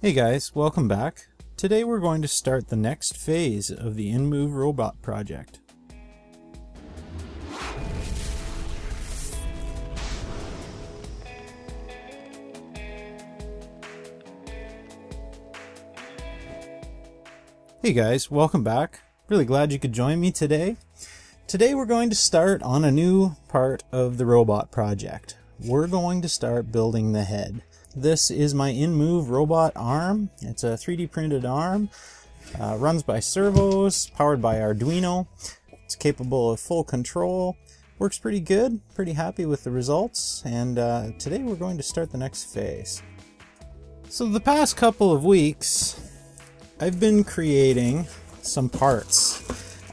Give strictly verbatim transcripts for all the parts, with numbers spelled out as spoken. Hey guys, welcome back. Today we're going to start the next phase of the InMoov robot project. Hey guys, welcome back. Really glad you could join me today. Today we're going to start on a new part of the robot project. We're going to start building the head. This is my InMoov robot arm. It's a three D printed arm, uh, runs by servos, powered by Arduino. It's capable of full control, works pretty good, pretty happy with the results, and uh, today we're going to start the next phase. So the past couple of weeks I've been creating some parts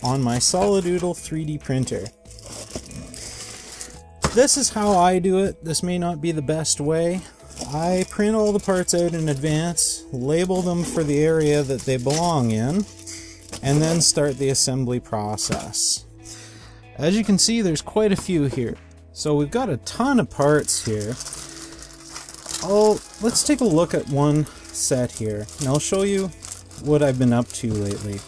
on my Solidoodle three D printer. This is how I do it. This may not be the best way. I print all the parts out in advance, label them for the area that they belong in, and then start the assembly process. As you can see, there's quite a few here. So we've got a ton of parts here. Oh, let's take a look at one set here, and I'll show you what I've been up to lately.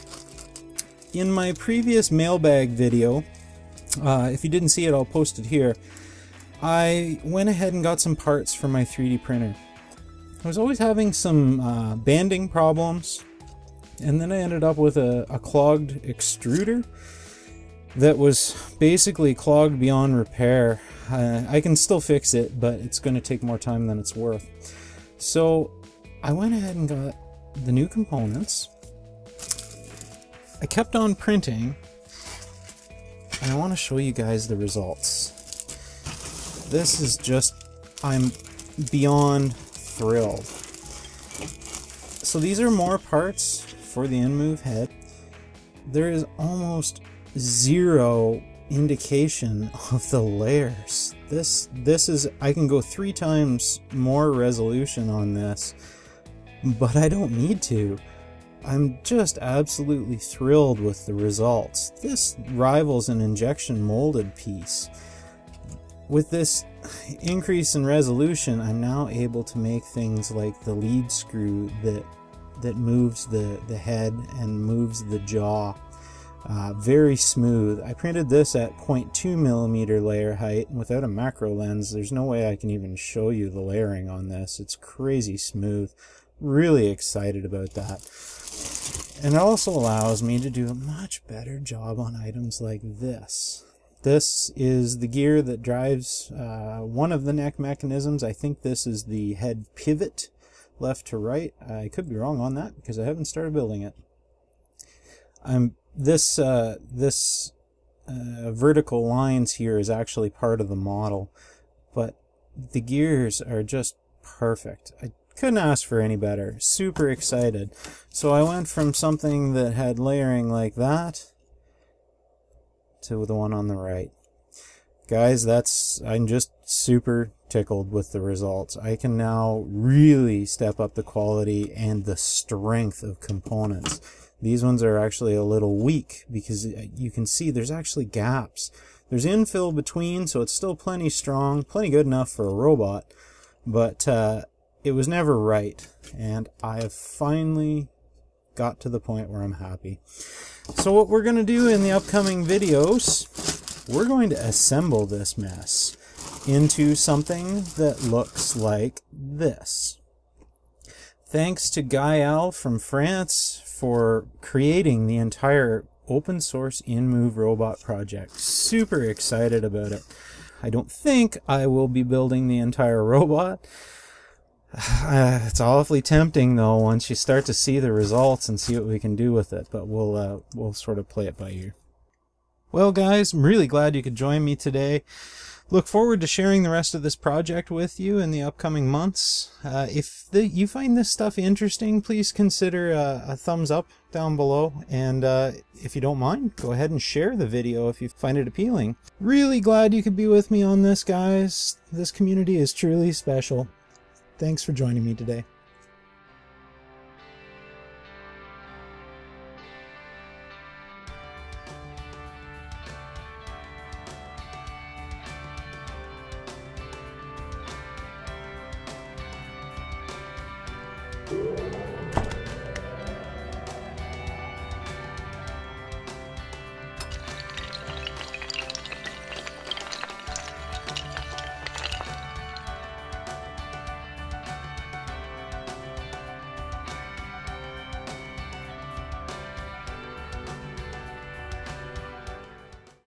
In my previous mailbag video, uh, if you didn't see it, I'll post it here. I went ahead and got some parts for my three D printer. I was always having some uh, banding problems, and then I ended up with a, a clogged extruder that was basically clogged beyond repair. Uh, I can still fix it, but it's going to take more time than it's worth. So I went ahead and got the new components. I kept on printing, and I want to show you guys the results. This is just, I'm beyond thrilled. So these are more parts for the InMoov head. There is almost zero indication of the layers. This, this is, I can go three times more resolution on this, but I don't need to. I'm just absolutely thrilled with the results. This rivals an injection molded piece. With this increase in resolution, I'm now able to make things like the lead screw that that moves the, the head and moves the jaw uh, very smooth. I printed this at zero point two millimeter layer height. Without a macro lens, there's no way I can even show you the layering on this. It's crazy smooth. Really excited about that. And it also allows me to do a much better job on items like this. This is the gear that drives uh, one of the neck mechanisms. I think this is the head pivot, left to right. I could be wrong on that because I haven't started building it. I'm, this uh, this uh, vertical lines here is actually part of the model, but the gears are just perfect. I couldn't ask for any better. Super excited. So I went from something that had layering like that to the one on the right. Guys, that's, I'm just super tickled with the results. I can now really step up the quality and the strength of components. These ones are actually a little weak because you can see there's actually gaps. There's infill between, so it's still plenty strong, plenty good enough for a robot, but uh, it was never right, and I have finally got to the point where I'm happy. So what we're going to do in the upcoming videos, we're going to assemble this mess into something that looks like this. Thanks to Gael from France for creating the entire open source InMoov robot project. Super excited about it. I don't think I will be building the entire robot. Uh, it's awfully tempting though once you start to see the results and see what we can do with it, but we'll uh, we'll sort of play it by ear. Well guys, I'm really glad you could join me today. Look forward to sharing the rest of this project with you in the upcoming months. Uh, if the, you find this stuff interesting, please consider uh, a thumbs up down below, and uh, if you don't mind, go ahead and share the video if you find it appealing. Really glad you could be with me on this, guys. This community is truly special. Thanks for joining me today.